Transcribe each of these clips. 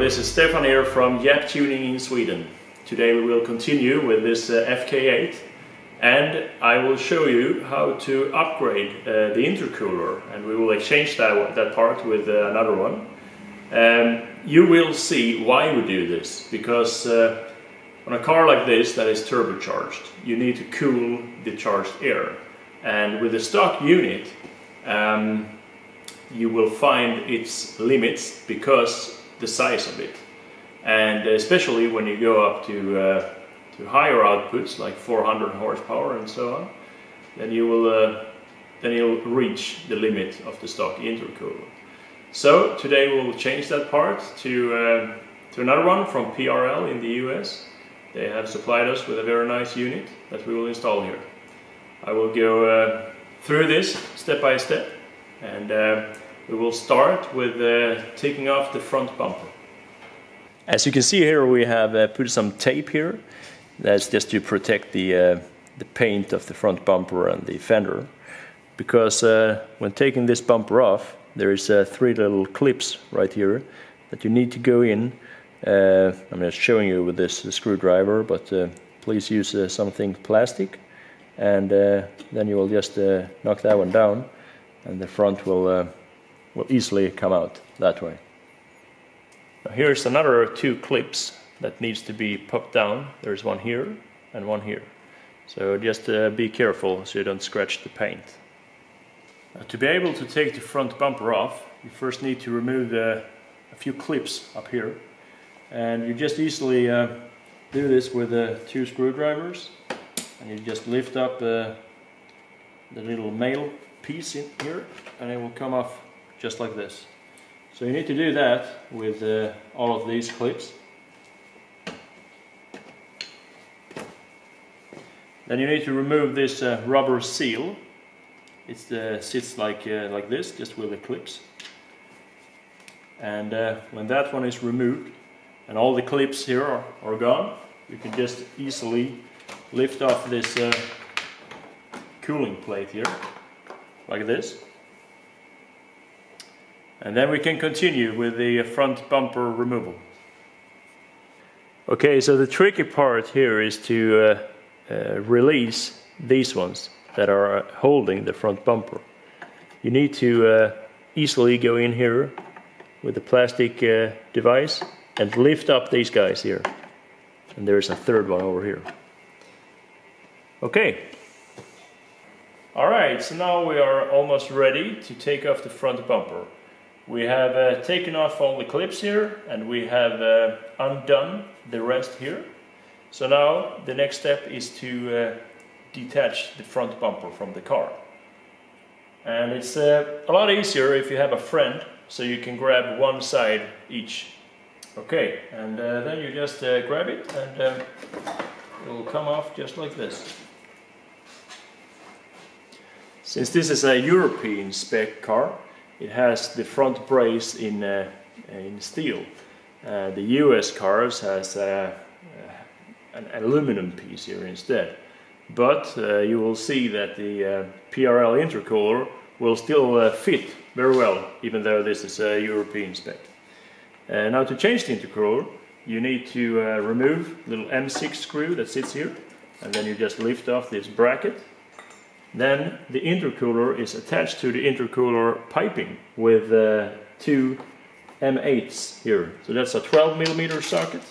this is Stefan here from Jap Tuning in Sweden. Today we will continue with this FK8, and I will show you how to upgrade the intercooler, and we will exchange that part with another one. You will see why we do this, because on a car like this that is turbocharged, you need to cool the charged air, and with the stock unit you will find its limits because the size of it, and especially when you go up to higher outputs like 400 horsepower and so on, then you'll reach the limit of the stock intercooler. So today we'll change that part to another one from PRL in the US. They have supplied us with a very nice unit that we will install here. I will go through this step by step, and we will start with taking off the front bumper. As you can see here, we have put some tape here. That's just to protect the paint of the front bumper and the fender, because when taking this bumper off, there is three little clips right here that you need to go in. I'm just showing you with this screwdriver, but please use something plastic, and then you will just knock that one down, and the front will easily come out that way. Now here's another two clips that needs to be popped down. There's one here and one here. So just be careful so you don't scratch the paint. Now, to be able to take the front bumper off, you first need to remove a few clips up here, and you just easily do this with two screwdrivers, and you just lift up the little male piece in here, and it will come off just like this. So you need to do that with all of these clips. Then you need to remove this rubber seal. It sits like this, just with the clips. And when that one is removed and all the clips here are gone, you can just easily lift off this cooling plate here, like this. And then we can continue with the front bumper removal. Okay, so the tricky part here is to release these ones that are holding the front bumper. You need to easily go in here with the plastic device and lift up these guys here. And there is a third one over here. Okay. Alright, so now we are almost ready to take off the front bumper. We have taken off all the clips here, and we have undone the rest here. So now the next step is to detach the front bumper from the car. And it's a lot easier if you have a friend, so you can grab one side each. Okay, and then you just grab it, and it will come off just like this. Since this is a European spec car, it has the front brace in steel. The US cars has an aluminum piece here instead. But you will see that the PRL intercooler will still fit very well, even though this is a European spec. Now to change the intercooler, you need to remove the little M6 screw that sits here, and then you just lift off this bracket. Then the intercooler is attached to the intercooler piping with two M8s here. So that's a 12mm socket,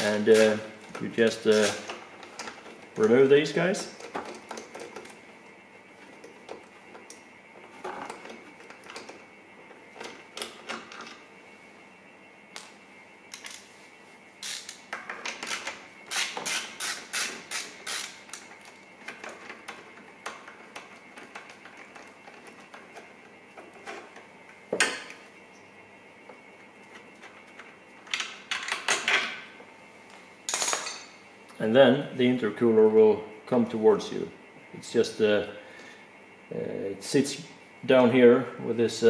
and you just remove these guys. And then the intercooler will come towards you. It's just it sits down here with this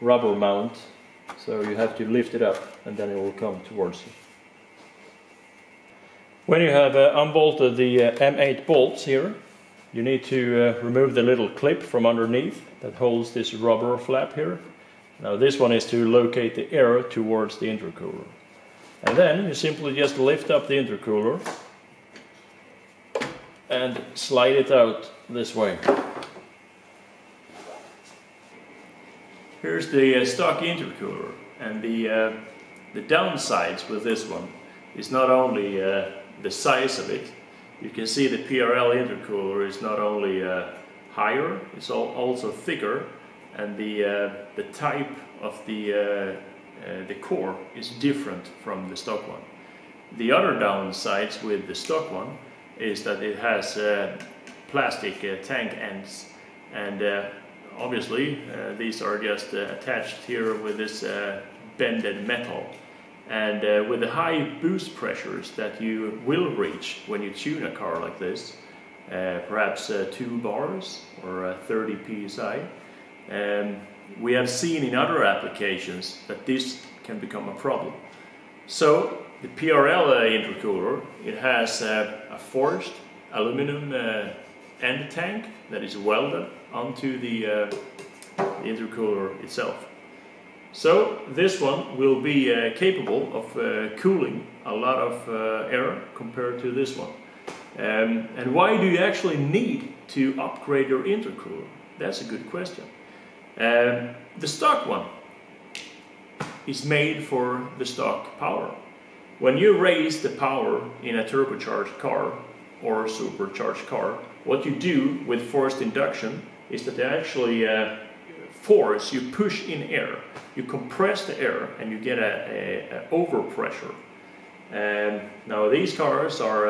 rubber mount, so you have to lift it up, and then it will come towards you. When you have unbolted the M8 bolts here, you need to remove the little clip from underneath that holds this rubber flap here, Now this one is to locate the air towards the intercooler. And then you simply just lift up the intercooler and slide it out this way. Here's the stock intercooler, and the downsides with this one is not only the size of it. You can see the PRL intercooler is not only higher, it's also thicker, and the type of the core is different from the stock one. The other downsides with the stock one is that it has plastic tank ends, and obviously these are just attached here with this bended metal. And with the high boost pressures that you will reach when you tune a car like this, perhaps 2 bars or 30 psi, we have seen in other applications that this can become a problem. So the PRL intercooler, it has a forged aluminum end tank that is welded onto the intercooler itself. So this one will be capable of cooling a lot of air compared to this one. And why do you actually need to upgrade your intercooler? That's a good question. The stock one is made for the stock power. When you raise the power in a turbocharged car or supercharged car, what you do with forced induction is that they actually force, you push in air, you compress the air, and you get a overpressure. Now these cars are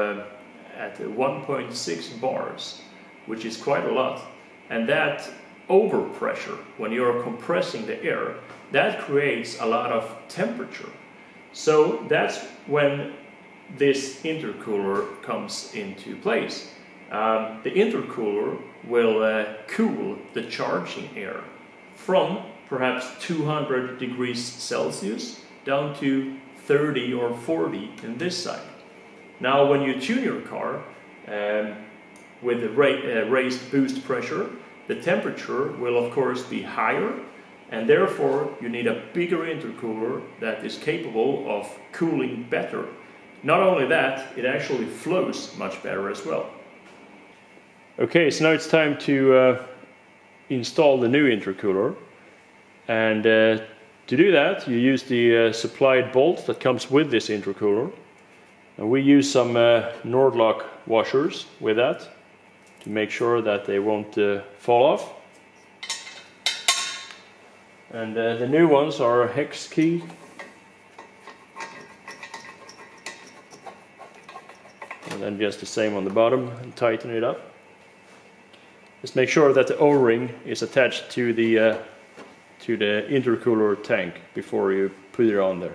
at 1.6 bars, which is quite a lot, and that overpressure, when you're compressing the air, that creates a lot of temperature. So that's when this intercooler comes into place. The intercooler will cool the charging air from perhaps 200 degrees Celsius down to 30 or 40 in this side. Now when you tune your car with the raised boost pressure, the temperature will of course be higher, and therefore you need a bigger intercooler that is capable of cooling better. Not only that, it actually flows much better as well. Okay, so now it's time to install the new intercooler, and to do that you use the supplied bolt that comes with this intercooler, and we use some NordLock washers with that to make sure that they won't fall off. And the new ones are hex key and then just the same on the bottom, and tighten it up. Just make sure that the O-ring is attached to the intercooler tank before you put it on there.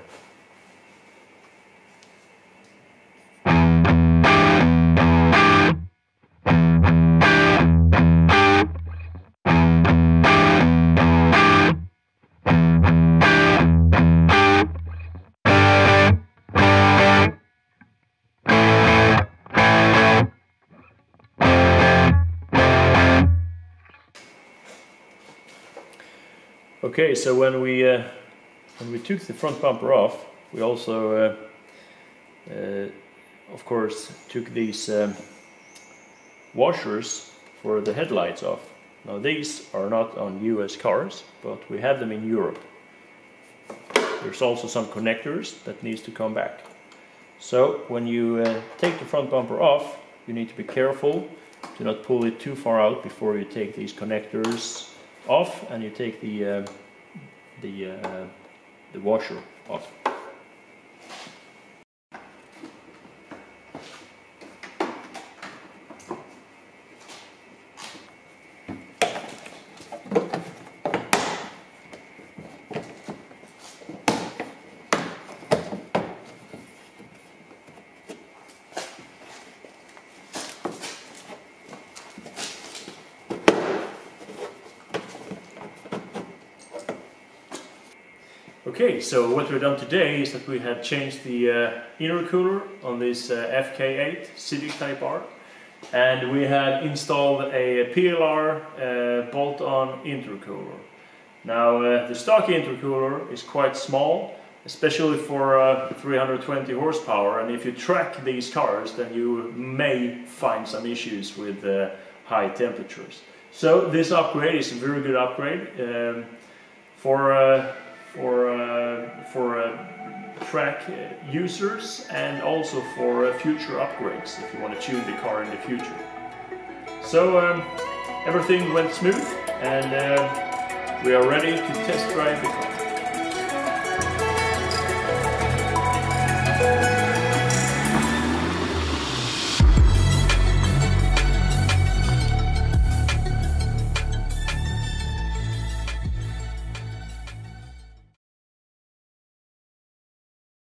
Okay, so when we took the front bumper off, we also, of course, took these washers for the headlights off. Now these are not on US cars, but we have them in Europe. There's also some connectors that needs to come back. So when you take the front bumper off, you need to be careful to not pull it too far out before you take these connectors off, and you take the washer off. Okay, so what we've done today is that we have changed the intercooler on this FK8 Civic Type R, and we have installed a PLR bolt-on intercooler. Now the stock intercooler is quite small, especially for 320 horsepower, and if you track these cars then you may find some issues with high temperatures. So this upgrade is a very good upgrade for track users, and also for future upgrades if you want to tune the car in the future. So everything went smooth, and we are ready to test drive the car.